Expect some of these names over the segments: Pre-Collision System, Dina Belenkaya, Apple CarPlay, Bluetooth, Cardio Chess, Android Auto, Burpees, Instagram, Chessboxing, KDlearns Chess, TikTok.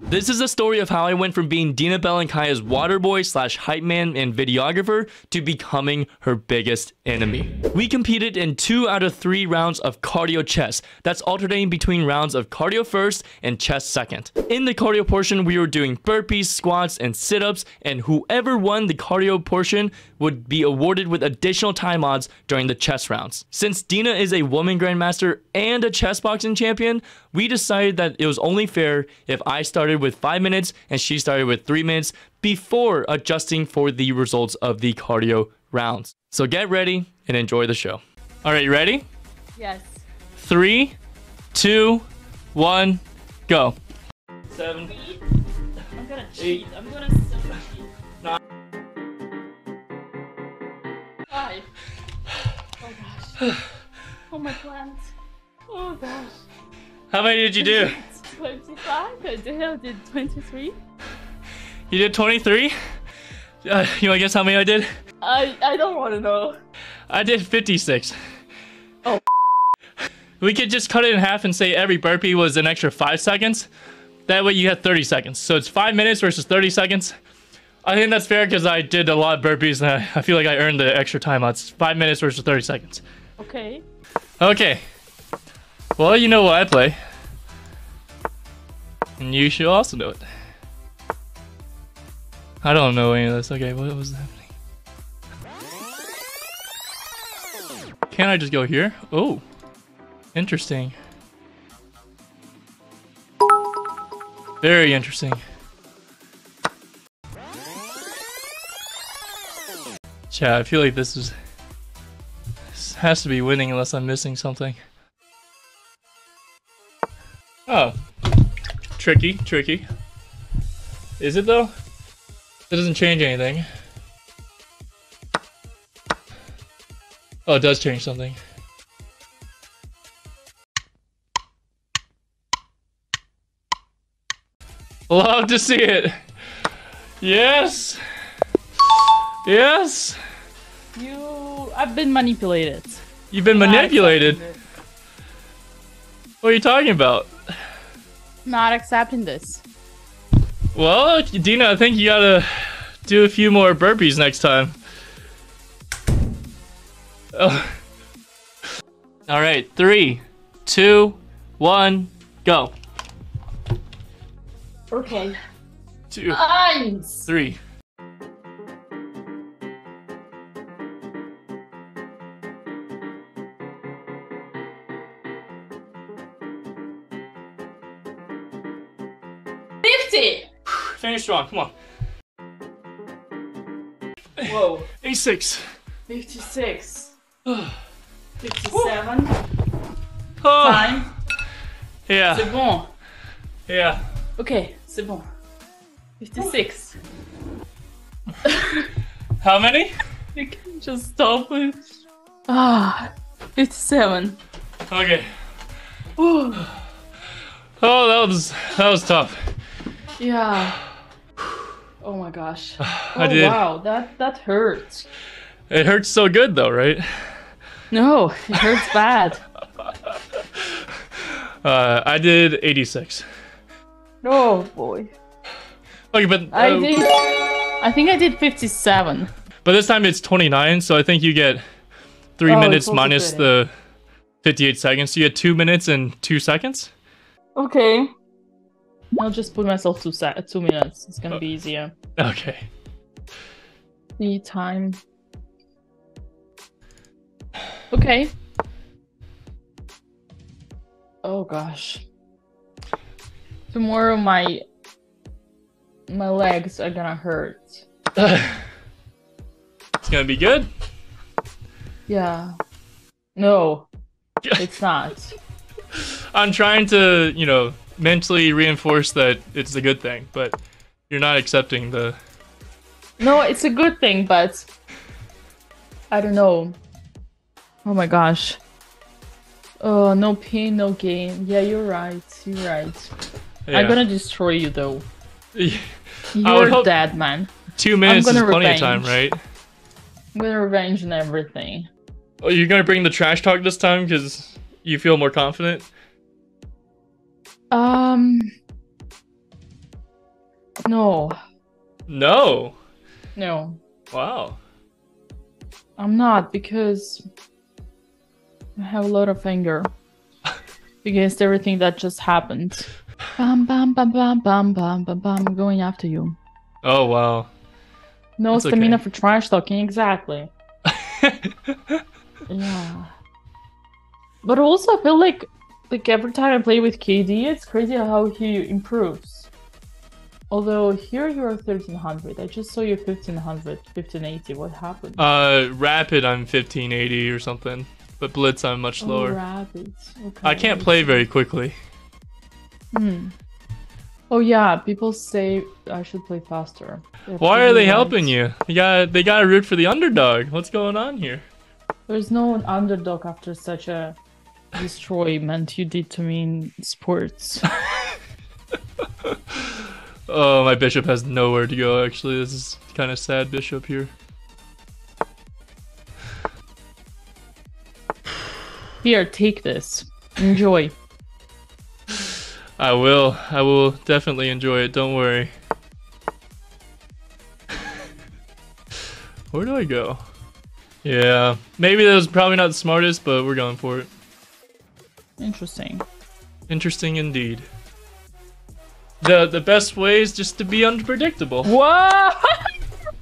This is the story of how I went from being Dina Belenkaya's water boy / hype man and videographer to becoming her biggest enemy. We competed in 2 out of 3 rounds of cardio chess. That's alternating between rounds of cardio first and chess second. In the cardio portion, we were doing burpees, squats, and sit-ups, and whoever won the cardio portion would be awarded with additional time odds during the chess rounds. Since Dina is a woman grandmaster and a chess boxing champion, we decided that it was only fair if I started with 5 minutes and she started with 3 minutes before adjusting for the results of the cardio rounds. So get ready and enjoy the show. All right, you ready? Yes. 3, 2, 1, go. 7. Wait, I'm gonna cheat. 8, I'm gonna cheat. 9. 5. Oh gosh. Oh my plants. Oh gosh. How many did you do? 25? I did 23. You did 23? You wanna guess how many I did? I don't wanna know. I did 56. Oh. We could just cut it in half and say every burpee was an extra 5 seconds. That way you have 30 seconds. So it's 5 minutes versus 30 seconds. I think that's fair because I did a lot of burpees and I feel like I earned the extra time. It's 5 minutes versus 30 seconds. Okay. Okay. Well, you know what I play. And you should also know it. I don't know any of this. Okay, what was happening? Can I just go here? Oh, interesting. Very interesting. Yeah, I feel like this has to be winning unless I'm missing something. Oh. Tricky, tricky. Is it though? It doesn't change anything. Oh, it does change something. Love to see it. Yes. Yes. I've been manipulated. You've been manipulated? What are you talking about? Not accepting this. Well, Dina, I think you gotta do a few more burpees next time. Oh. All right, 3, 2, 1, go. Okay. 2, 3. Finish strong, come on. Whoa. 86. 56. 57. Oh. Time. Yeah. C'est bon. Yeah. Okay, c'est bon. 56. How many? You can just stop with. Ah, 57. Okay. Ooh. Oh, that was tough. Yeah. Oh my gosh. Oh, I did. Wow, that hurts. It hurts so good though, right? No, it hurts bad. I did 86. Oh boy. Okay, but I think I did 57. But this time it's 29, so I think you get 3 minutes minus the 58 seconds. So you get 2 minutes and 2 seconds? Okay. I'll just put myself 2 minutes. It's gonna be easier. Okay. The time. Okay. Oh gosh. Tomorrow my legs are gonna hurt. It's gonna be good. Yeah. No, it's not. I'm trying to, you know, mentally reinforce that it's a good thing, but you're not accepting the... No, it's a good thing, but I don't know. Oh my gosh. Oh, no pain, no gain. Yeah, you're right. You're right. Yeah. I'm gonna destroy you though. You're dead, man. 2 minutes is plenty of time, right? I'm gonna revenge and everything. Oh, you're gonna bring the trash talk this time because you feel more confident? No. No? No. Wow. I'm not, because I have a lot of anger against everything that just happened. Bam, bam, bam, bam, bam, bam, bam, bam, going after you. Oh, wow. No, that's stamina okay. For trash talking, exactly. Yeah. But also, I feel like every time I play with KD, it's crazy how he improves. Although here you are 1300. I just saw you 1500, 1580. What happened? Rapid, I'm 1580 or something. But Blitz, I'm much lower. Oh, Rapid. Okay. I can't play very quickly. Hmm. Oh yeah, people say I should play faster. Why are they helping you? They gotta root for the underdog. What's going on here? There's no underdog after such a destroyment you did to me in sports. Oh, my bishop has nowhere to go, actually. This is kind of sad bishop here. Here, take this. Enjoy. I will definitely enjoy it, don't worry. Where do I go? Yeah, maybe that was probably not the smartest, but we're going for it. Interesting. Interesting indeed. The best way is just to be unpredictable. What?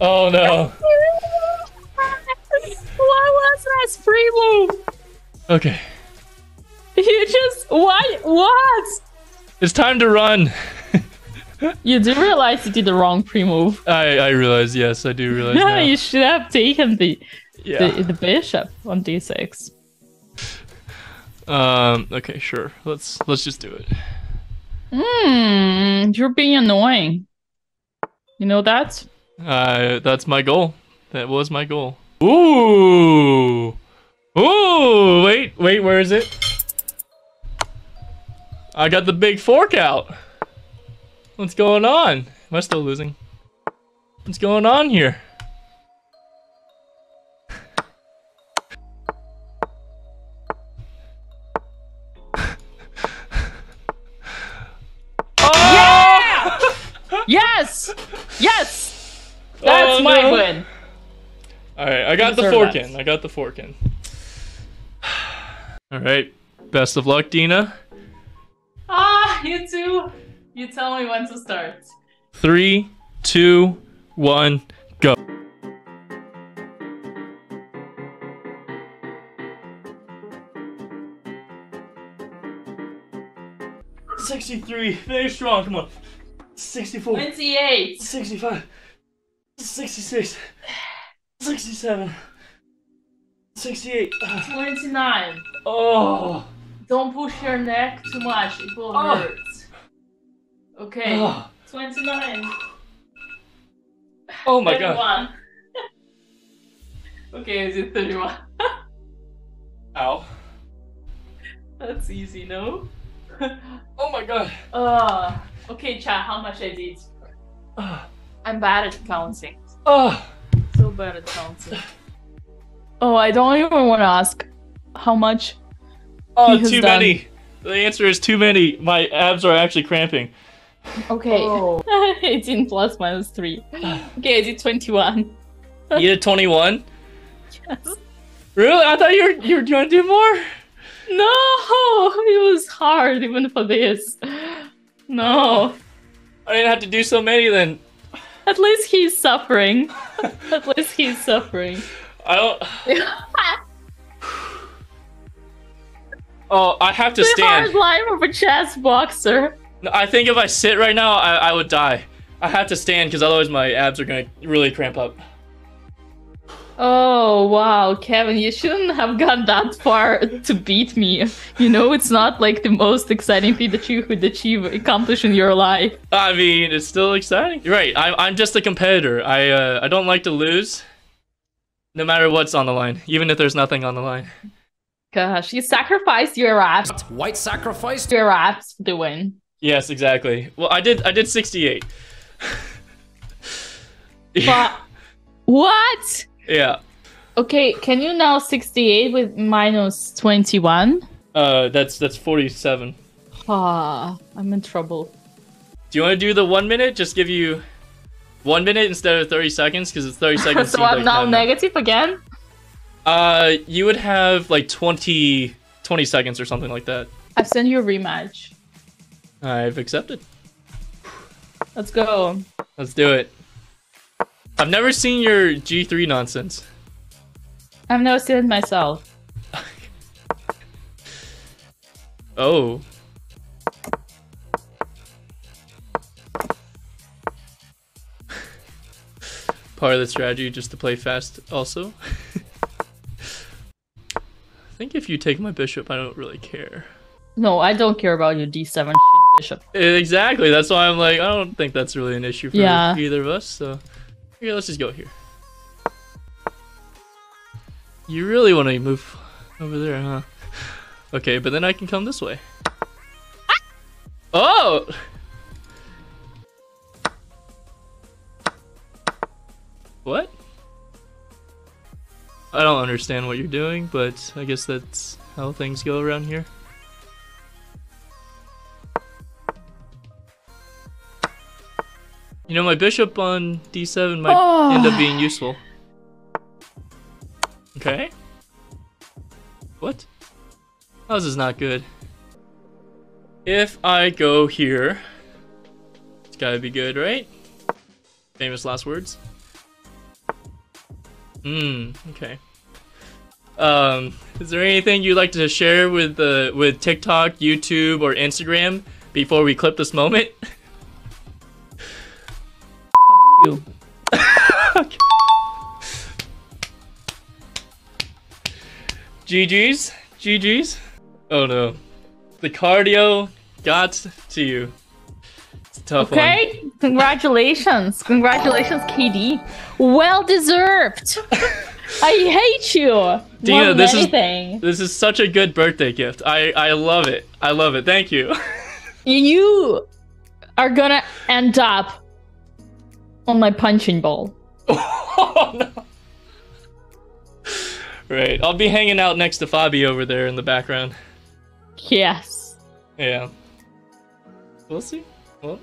Oh no. Why was that free move? Okay. You just... What? It's time to run. You do realize you did the wrong pre-move. I realize, yes, I do realize. No, now. You should have taken the bishop on d6. Okay, sure. Let's just do it. You're being annoying. You know that? That's my goal. That was my goal. Ooh! Wait, where is it? I got the big fork out. What's going on? Am I still losing? What's going on here? Oh! Yeah! Yes! Yes! That's my win. All right, I got the fork in. I got the fork in. All right. Best of luck, Dina. You too. You tell me when to start. 3, 2, 1, go. #63. Finish strong. Come on. 64. 28. 65. 66. 67. 68. 29. Oh. Don't push your neck too much, it will hurt. Okay, 29. Oh my 31. God. Okay, is it 31? Ow. That's easy, no? Oh my God. Okay, chat, how much I did? I'm bad at counting. So bad at counting. Oh, I don't even want to ask how much. Oh, too many. The answer is too many. My abs are actually cramping. Okay. Oh. 18 plus minus 3. Okay, I did 21. You did 21? Yes. Really? I thought you were trying to do more? No! It was hard even for this. No. I didn't have to do so many then. At least he's suffering. At least he's suffering. I don't... Oh, I have to stand. It's the hard life of a chess boxer. I think if I sit right now, I would die. I have to stand because otherwise my abs are going to really cramp up. Oh, wow, Kevin, you shouldn't have gone that far to beat me. You know, it's not like the most exciting thing that you could accomplish in your life. I mean, it's still exciting. You're right, I'm just a competitor. I don't like to lose, no matter what's on the line, even if there's nothing on the line. Gosh, you sacrificed your abs. White sacrificed your abs to win. Yes, exactly. Well, I did 68. Yeah. What? Yeah. Okay, can you now 68 with minus 21? That's 47. Ah, I'm in trouble. Do you want to do the 1 minute? Just give you 1 minute instead of 30 seconds, because it's 30 seconds. So I'm like now negative again? You would have like 20 seconds or something like that. I've sent you a rematch. I've accepted. Let's go. Let's do it. I've never seen your G3 nonsense. I've never seen it myself. Oh. Part of the strategy just to play fast also. I think if you take my bishop, I don't really care. No, I don't care about your D7 shit bishop. Exactly. That's why I'm like, I don't think that's really an issue for either of us. So here, let's just go here. You really want to move over there, huh? Okay, but then I can come this way. Oh! What? I don't understand what you're doing, but I guess that's how things go around here. You know, my bishop on D7 might end up being useful. Okay. What? Oh, this is not good. If I go here, it's gotta be good, right? Famous last words. Okay. Is there anything you'd like to share with TikTok, YouTube, or Instagram before we clip this moment? You. Okay. GGs, GGs. Oh no, the cardio got to you. It's a tough one. Okay, congratulations, congratulations, KD. Well deserved. I hate you. Dina, this is such a good birthday gift. I love it. I love it. Thank you. You are gonna end up on my punching ball. Oh no. Right, I'll be hanging out next to Fabi over there in the background. Yes. Yeah. We'll see. Well.